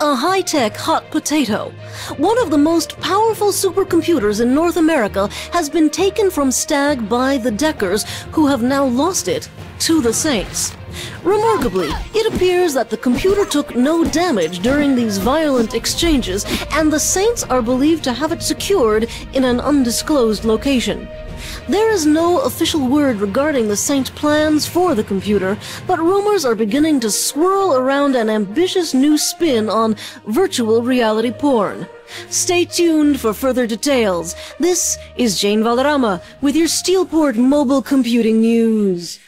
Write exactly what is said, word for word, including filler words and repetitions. a high-tech hot potato. One of the most powerful supercomputers in North America has been taken from Stagg by the Deckers, who have now lost it to the Saints. Remarkably, it appears that the computer took no damage during these violent exchanges, and the Saints are believed to have it secured in an undisclosed location. There is no official word regarding the Saints' plans for the computer, but rumors are beginning to swirl around an ambitious new spin on virtual reality porn. Stay tuned for further details. This is Jane Valarama with your Steelport Mobile Computing News.